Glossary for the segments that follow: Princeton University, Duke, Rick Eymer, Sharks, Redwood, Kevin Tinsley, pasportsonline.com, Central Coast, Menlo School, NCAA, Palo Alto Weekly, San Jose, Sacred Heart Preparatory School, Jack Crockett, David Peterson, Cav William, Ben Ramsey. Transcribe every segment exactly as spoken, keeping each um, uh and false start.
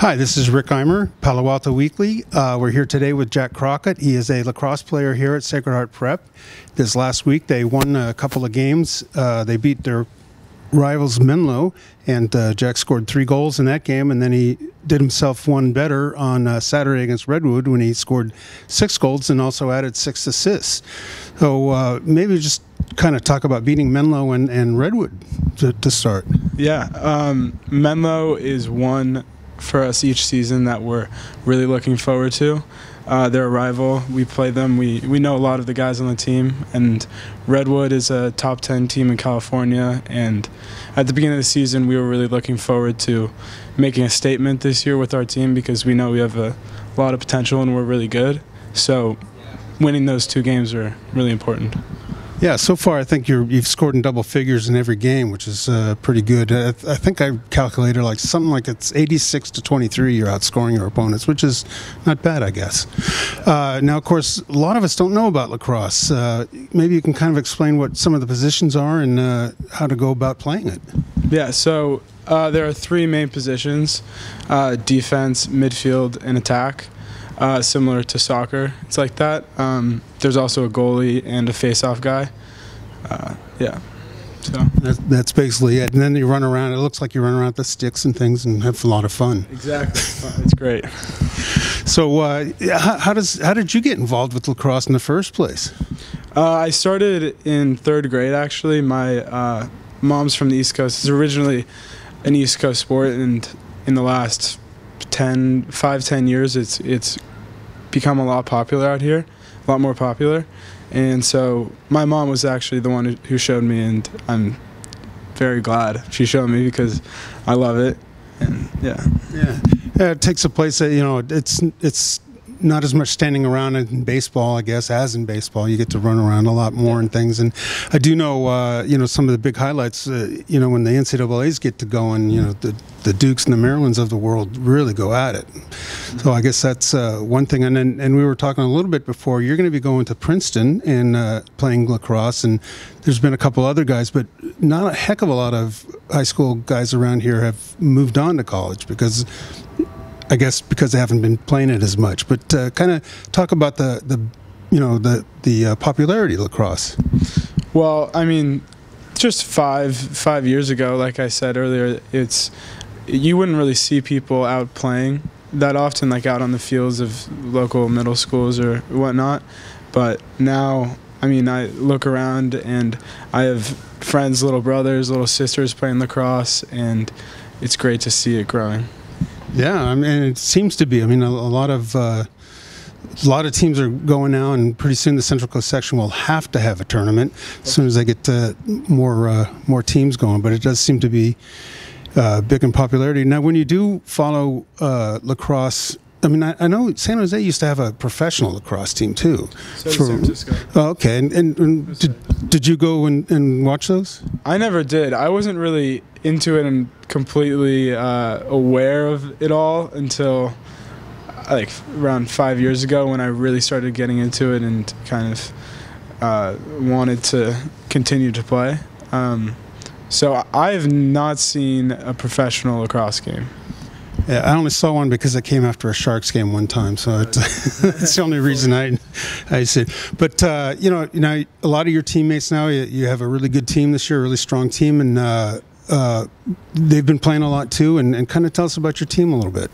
Hi, this is Rick Eymer, Palo Alto Weekly. Uh, we're here today with Jack Crockett. He is a lacrosse player here at Sacred Heart Prep. This last week, they won a couple of games. Uh, they beat their rivals Menlo, and uh, Jack scored three goals in that game, and then he did himself one better on uh, Saturday against Redwood when he scored six goals and also added six assists. So uh, maybe just kind of talk about beating Menlo and, and Redwood to, to start. Yeah, um, Menlo is one for us each season that we're really looking forward to. Uh, they're a rival. We play them. We, we know a lot of the guys on the team, and Redwood is a top ten team in California, and at the beginning of the season we were really looking forward to making a statement this year with our team because we know we have a lot of potential and we're really good. So winning those two games are really important. Yeah, so far I think you're, you've scored in double figures in every game, which is uh, pretty good. I, th I think I calculated like something like it's eighty-six to twenty-three. You're outscoring your opponents, which is not bad, I guess. Uh, now, of course, a lot of us don't know about lacrosse. Uh, maybe you can kind of explain what some of the positions are and uh, how to go about playing it. Yeah, so uh, there are three main positions: uh, defense, midfield, and attack. Uh, similar to soccer, it's like that. Um, there's also a goalie and a face-off guy. Uh, yeah, so that's, that's basically it. And then you run around. It looks like you run around with the sticks and things and have a lot of fun. Exactly, it's great. So, uh, how, how does how did you get involved with lacrosse in the first place? Uh, I started in third grade, actually. My uh, mom's from the East Coast. It's originally an East Coast sport, and in the last ten, five, ten years, it's it's. become a lot popular out here, a lot more popular, and so my mom was actually the one who, who showed me, and I'm very glad she showed me because I love it. And yeah, yeah, yeah it takes a place that, you know, it's it's not as much standing around in baseball, I guess, as in baseball. You get to run around a lot more and things. And I do know, uh, you know, some of the big highlights, uh, you know, when the N C double A's get to going, you know, the, the Dukes and the Marylands of the world really go at it. So I guess that's uh, one thing. And then, and we were talking a little bit before, you're going to be going to Princeton and uh, playing lacrosse. And there's been a couple other guys, but not a heck of a lot of high school guys around here have moved on to college because, I guess because they haven't been playing it as much, but uh, kind of talk about the, the, you know, the the uh, popularity of lacrosse. Well, I mean, just five five years ago, like I said earlier, it's you wouldn't really see people out playing that often, like out on the fields of local middle schools or whatnot. But now, I mean, I look around and I have friends, little brothers, little sisters playing lacrosse, and it's great to see it growing. Yeah, I mean, it seems to be. I mean, a, a lot of uh, a lot of teams are going now, and pretty soon the Central Coast section will have to have a tournament as soon as they get uh, more uh, more teams going. But it does seem to be uh, big in popularity now. When you do follow uh, lacrosse, I mean, I, I know San Jose used to have a professional lacrosse team too. So for, San Francisco. Oh, okay, and, and, and did, did you go and, and watch those? I never did. I wasn't really into it and completely uh, aware of it all until like around five years ago when I really started getting into it and kind of uh, wanted to continue to play. Um, so I've not seen a professional lacrosse game. Yeah, I only saw one because I came after a Sharks game one time, so it's, it's the only reason I, I see it. But uh, you know, you know, a lot of your teammates now, you, you have a really good team this year, a really strong team, and uh, uh, they've been playing a lot too. And, and kind of tell us about your team a little bit.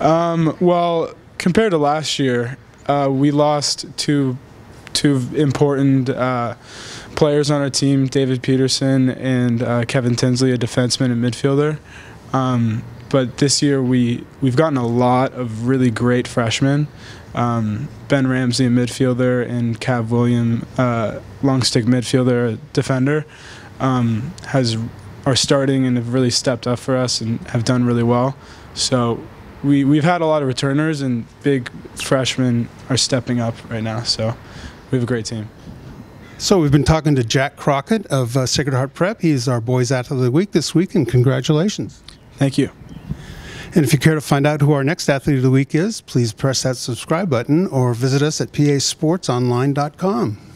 Um, well, compared to last year, uh, we lost two two important uh, players on our team: David Peterson and uh, Kevin Tinsley, a defenseman and midfielder. Um, But this year we, we've gotten a lot of really great freshmen. Um, Ben Ramsey, a midfielder, and Cav William, uh, long stick midfielder, defender, um, has, are starting and have really stepped up for us and have done really well. So we, we've had a lot of returners, and big freshmen are stepping up right now. So we have a great team. So we've been talking to Jack Crockett of uh, Sacred Heart Prep. He's our Boys Athlete of the Week this week, and congratulations. Thank you. And if you care to find out who our next Athlete of the Week is, please press that subscribe button or visit us at p a sports online dot com.